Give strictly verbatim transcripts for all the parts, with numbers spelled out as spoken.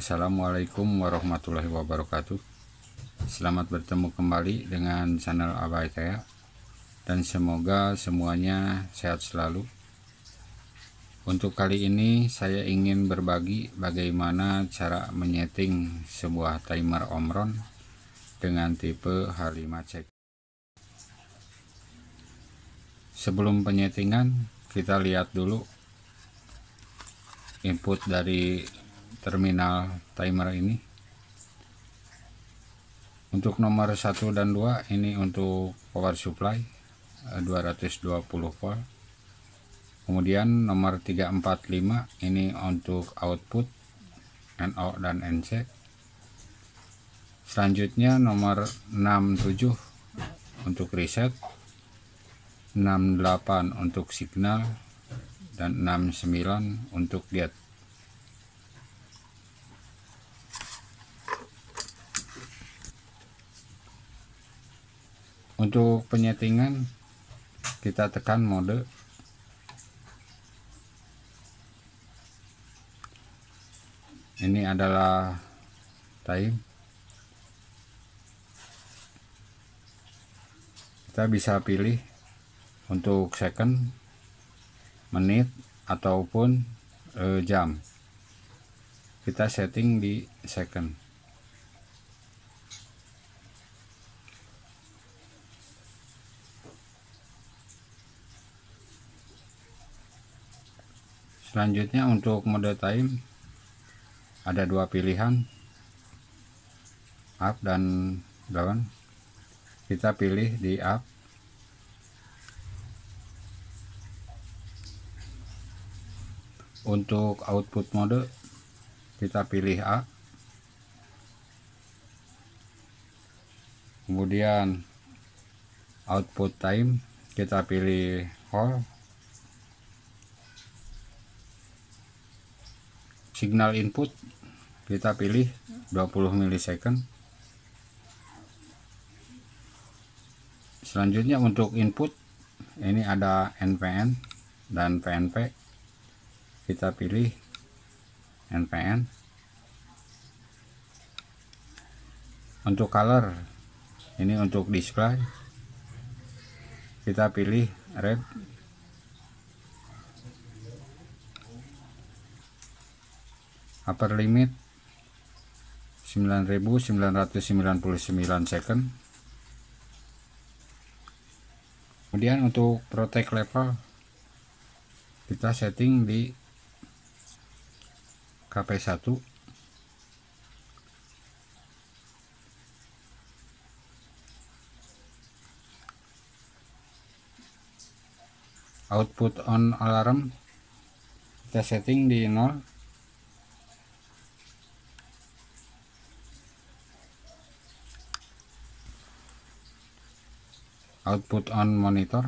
Assalamualaikum warahmatullahi wabarakatuh. Selamat bertemu kembali dengan channel Abay Tea, dan semoga semuanya sehat selalu. Untuk kali ini saya ingin berbagi bagaimana cara menyeting sebuah timer Omron dengan tipe H lima C. Sebelum penyetingan, kita lihat dulu input dari terminal timer ini. Untuk nomor satu dan dua ini untuk power supply dua ratus dua puluh volt, kemudian nomor tiga, empat, lima ini untuk output N O dan N C. Selanjutnya nomor enam, tujuh untuk reset, enam, delapan untuk signal, dan enam, sembilan untuk gate. Untuk penyetingan, kita tekan mode, ini adalah time. Kita bisa pilih untuk second, menit, ataupun e, jam. Kita setting di second. Selanjutnya untuk mode time ada dua pilihan, up dan down. Kita pilih di up. Untuk output mode kita pilih up, kemudian output time kita pilih hold. Signal input kita pilih dua puluh milisecond. Selanjutnya untuk input ini ada N P N dan P N P. Kita pilih N P N. Untuk color ini untuk display. Kita pilih red. Upper limit sembilan ribu sembilan ratus sembilan puluh sembilan second. Kemudian untuk protect level kita setting di K P satu. Output on alarm kita setting di nol. Output on monitor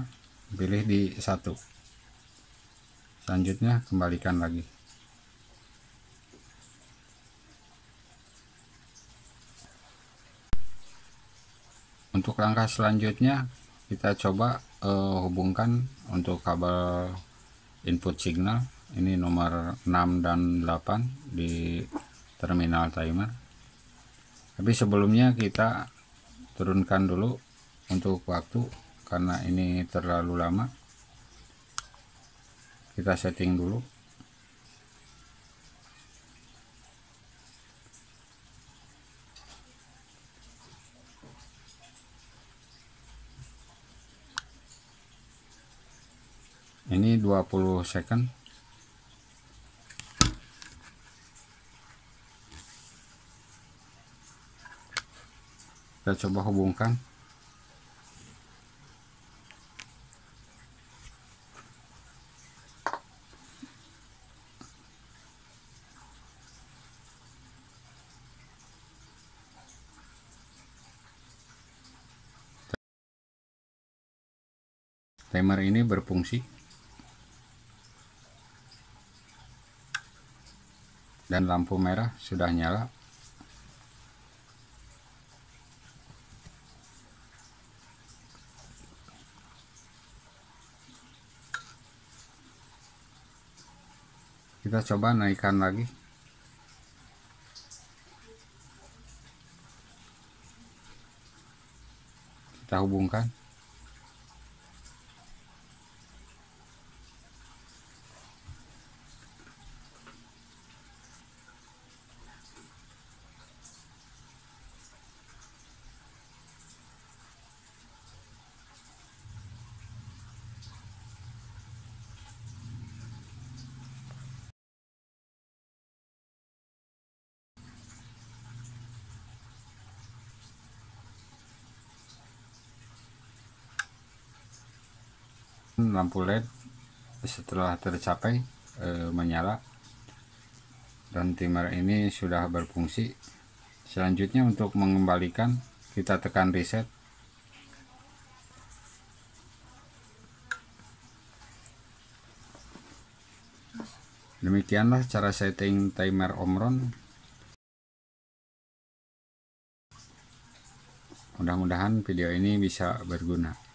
pilih di satu. Selanjutnya kembalikan lagi. Untuk langkah selanjutnya kita coba uh, hubungkan untuk kabel input signal ini nomor enam dan delapan di terminal timer. Tapi sebelumnya kita turunkan dulu untuk waktu, karena ini terlalu lama. Kita setting dulu. Ini dua puluh second. Kita coba hubungkan. Timer ini berfungsi dan lampu merah sudah nyala. Kita coba naikkan lagi. Kita hubungkan. Lampu L E D setelah tercapai e, menyala dan timer ini sudah berfungsi. Selanjutnya untuk mengembalikan kita tekan reset. Demikianlah cara setting timer Omron. Mudah-mudahan video ini bisa berguna.